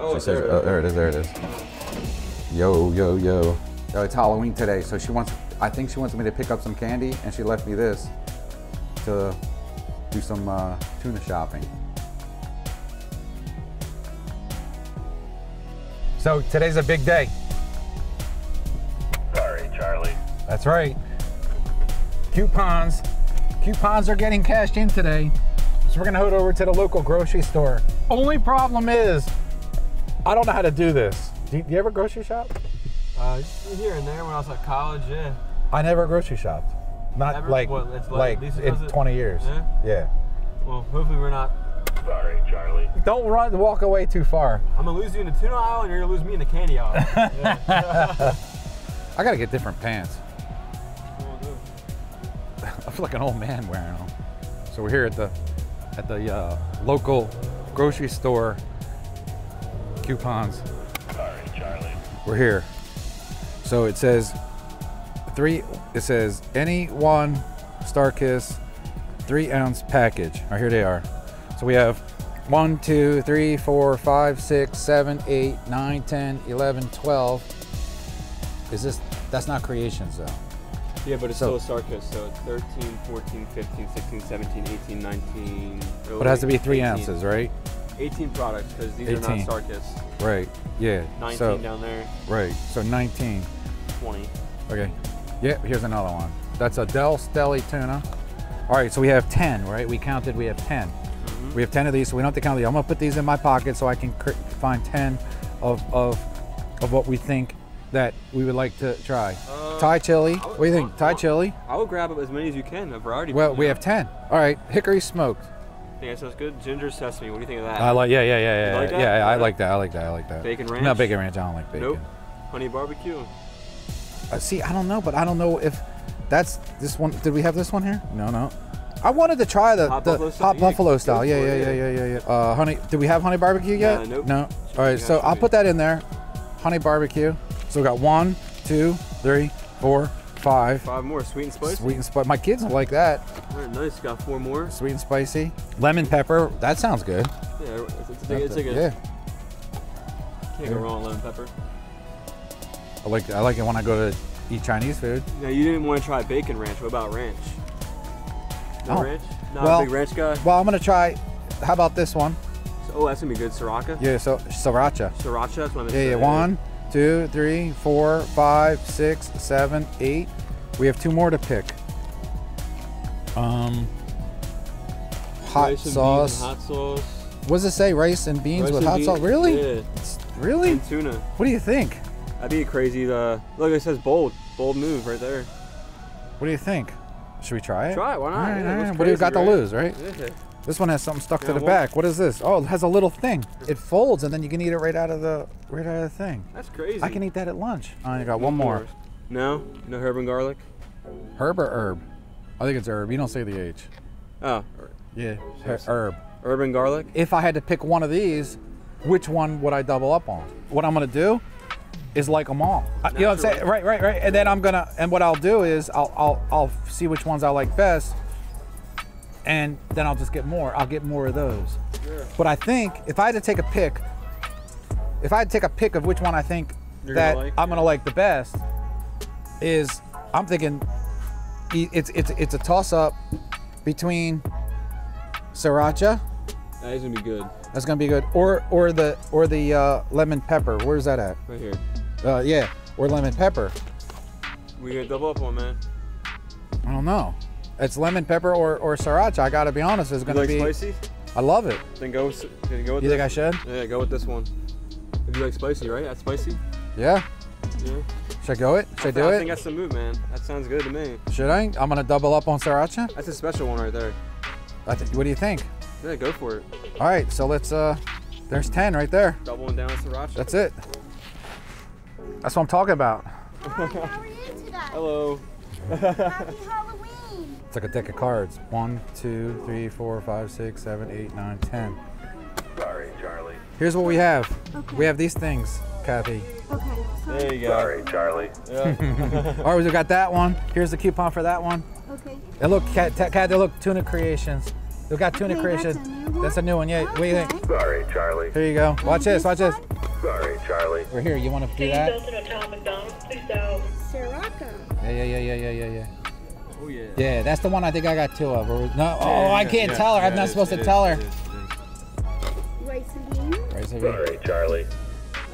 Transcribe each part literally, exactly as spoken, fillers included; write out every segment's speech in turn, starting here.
Oh, she says, oh, there it is, there it is. Yo, yo, yo. Oh, it's Halloween today, so she wants, I think she wants me to pick up some candy, and she left me this to do some uh, tuna shopping. So today's a big day. Sorry, Charlie. That's right. Coupons. Coupons are getting cashed in today. So we're gonna head over to the local grocery store. Only problem is, I don't know how to do this. Do you, do you ever grocery shop? Uh, here and there when I was at college, yeah. I never grocery shopped. Not never, like, well, it's like, like in twenty years. Yeah? Yeah. Well, hopefully we're not. Sorry, Charlie. Don't run, walk away too far. I'm gonna lose you in the tuna aisle and you're gonna lose me in the candy aisle. Yeah. I gotta get different pants. I feel like an old man wearing them. So we're here at the at the uh, local grocery store. Coupons. Sorry, Charlie. We're here. So it says three. It says any one Starkist three ounce package. All right, here they are. So we have one, two, three, four, five, six, seven, eight, nine, ten, eleven, twelve. Is this? That's not Creations though. Yeah, but it's so, still a Starkist, so thirteen, fourteen, fifteen, sixteen, seventeen, eighteen, nineteen... But it has to be three eighteen. Ounces, right? eighteen products, because these eighteen. Are not Starkist. Right, yeah. nineteen so, down there. Right, so nineteen. twenty. Okay. Yeah, here's another one. That's a Del Steli tuna. All right, so we have ten, right? We counted, we have ten. Mm-hmm. We have ten of these, so we don't have to count these. I'm going to put these in my pocket so I can find ten of, of, of what we think that we would like to try. Uh, Thai chili, would, what do you think? Uh, Thai chili? I will grab as many as you can, a variety. Well, we have ten. All right, hickory smoked. I think that sounds good. Ginger sesame, what do you think of that? I like, yeah, yeah, yeah, yeah. Like yeah, yeah I like that, I like that, I like that. Bacon ranch? No, bacon ranch, I don't like bacon. Nope, honey barbecue. Uh, see, I don't know, but I don't know if that's this one. Did we have this one here? No, no. I wanted to try the hot the buffalo hot buffalo style. Yeah, yeah, yeah, yeah, yeah, yeah. Uh, honey, did we have honey barbecue yet? No, nope. No, all right, so I'll put that in there. Honey barbecue. So we got one, two, three, four, five. Five more, sweet and spicy. Sweet and spicy. My kids don't like that. All right, nice, got four more. Sweet and spicy. Lemon pepper, that sounds good. Yeah, it's, it's, it's like a, yeah. Can't go wrong with lemon pepper. I like, I like it when I go to eat Chinese food. Now you didn't want to try bacon ranch, what about ranch? No oh. ranch? Not well, a big ranch guy? Well, I'm gonna try, how about this one? So, oh, that's gonna be good, Sriracha? Yeah, so Sriracha. Sriracha, that's what I'm Yeah, yeah, one. Two, three, four, five, six, seven, eight. We have two more to pick. Um, hot sauce. Hot sauce. What does it say? Rice and beans rice with and hot beans. Sauce. Really? Yeah. Really? And tuna. What do you think? That'd be a crazy. Uh, look, it says bold, bold move right there. What do you think? Should we try it? Try it. Why not? Right, yeah, right. What do you got right? to lose, right? Yeah. This one has something stuck yeah, to the well, back. What is this? Oh, it has a little thing. It folds, and then you can eat it right out of the right out of the thing. That's crazy. I can eat that at lunch. Oh, you got one more. No, no herb and garlic. Herb or herb? I think it's herb. You don't say the H. Oh. Yeah, herb. Herb and garlic. If I had to pick one of these, which one would I double up on? What I'm gonna do is like them all. Natural. You know what I'm saying? Right, right, right. And then I'm gonna. And what I'll do is I'll I'll I'll see which ones I like best. And then I'll just get more. I'll get more of those. Yeah. But I think if I had to take a pick, if I had to take a pick of which one I think You're that gonna like, I'm yeah. gonna like the best, is I'm thinking it's it's it's a toss up between Sriracha. That is gonna be good. That's gonna be good. Or or the or the uh, lemon pepper. Where's that at? Right here. Uh, yeah. Or lemon pepper. We gonna double up on man. I don't know. It's lemon pepper or, or Sriracha. I gotta be honest, it's gonna be. You like spicy? I love it. Then go, then go with this. You think I should? Yeah, go with this one. If you like spicy, right? That's spicy? Yeah. Yeah. Should I go it? Should I do it? I think that's the move, man. That sounds good to me. Should I? I'm gonna double up on Sriracha? That's a special one right there. I th what do you think? Yeah, go for it. All right, so let's, uh, there's ten right there. Doubling down on Sriracha. That's it. That's what I'm talking about. Hi, how are you today? Hello. Happy Halloween. It's like a deck of cards. One, two, three, four, five, six, seven, eight, nine, ten. Sorry, Charlie. Here's what we have. Okay. We have these things, Kathy. Okay. Sorry. There you go. Sorry, Charlie. Yeah. All right, we got that one. Here's the coupon for that that one. Okay. And look, Kathy, look, Tuna Creations. We got Tuna okay, Creations. That's a new one. That's a new one. Yeah. Okay. What do you think? Sorry, Charlie. Here you go. Watch this. Watch this. Sorry, Charlie. We're here. You want to do that? Can you go to the Tom McDonald's, please? Out. Sriracha. Yeah, yeah, yeah, yeah, yeah, yeah. Oh yeah. Yeah, that's the one I think I got two of. No, yeah, oh, yeah, I can't yeah, tell her. Yeah, I'm not supposed to tell her. Rice and beans. Rice and beans. Sorry, Charlie.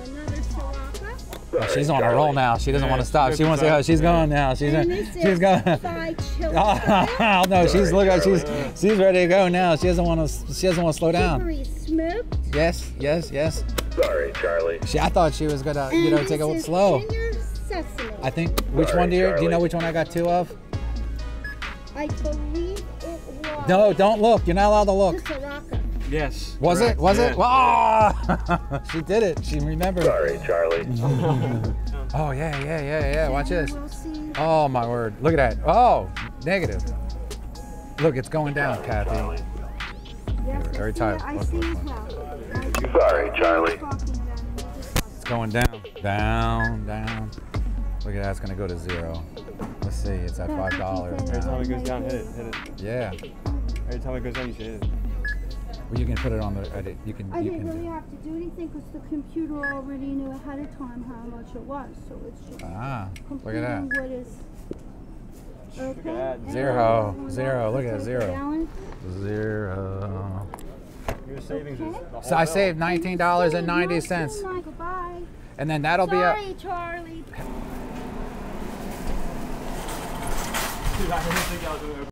Another Sriracha. Oh, she's on Charlie. a roll now. She doesn't yeah, want to stop. She wants to go. She's yeah. going now. She's and this she's is going. Oh no, Sorry, she's looking. She's she's ready to go now. She doesn't want to. She doesn't want to slow down. Smoked. Yes, yes, yes. Sorry, Charlie. She, I thought she was gonna, you know, and take it slow. I think. Which Sorry, one, dear? Charlie. Do you know which one I got two of? I believe it was. No, don't look. You're not allowed to look. Sriracha. Yes. Was correct. it? Was yeah. it? Oh! She did it. She remembered. Sorry, Charlie. Oh yeah, yeah, yeah, yeah. Watch this. Oh my word! Look at that. Oh, negative. Look, it's going down, Sorry, Kathy. Charlie. Every time. I see as well. Sorry, Charlie. It's going down, down, down. Look at that, it's gonna go to zero. Let's see, it's at five dollars. Every time it goes down, hit it, hit it. Yeah. Every time it goes down, you should hit it. Well, you can put it on the edit. You can. I you didn't can really have to do anything because the computer already knew ahead of time how much it was, so it's just. Ah, look at that. What is okay. Look at that. Zero, zero. zero. Look at that, zero. Zero. Your savings okay. is the so I saved nineteen dollars and ninety cents. Goodbye. And then that'll Sorry, be a. Charlie. Dude, I didn't think I was